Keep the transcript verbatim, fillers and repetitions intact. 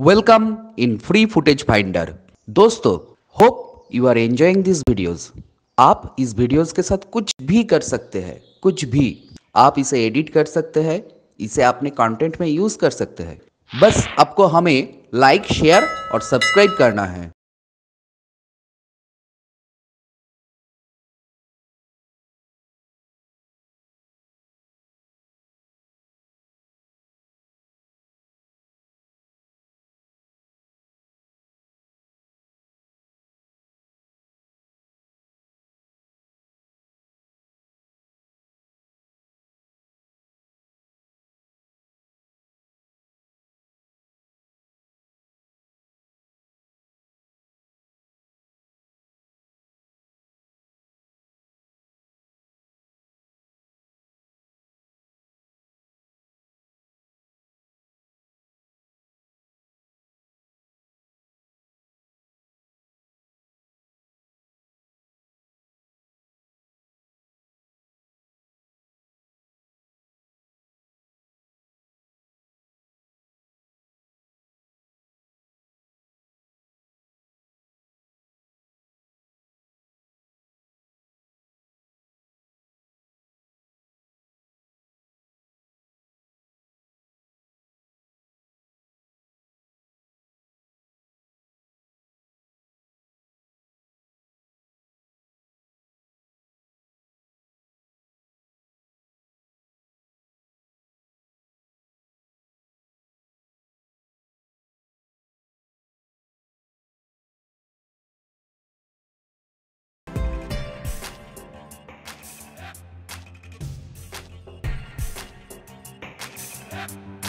Welcome in free footage finder. दोस्तों, hope you are enjoying this videos. आप इस videos के साथ कुछ भी कर सकते हैं, कुछ भी। आप इसे एडिट कर सकते हैं, इसे आपने कंटेंट में यूज कर सकते हैं। बस आपको हमें लाइक, शेयर और सब्सक्राइब करना है। Yeah.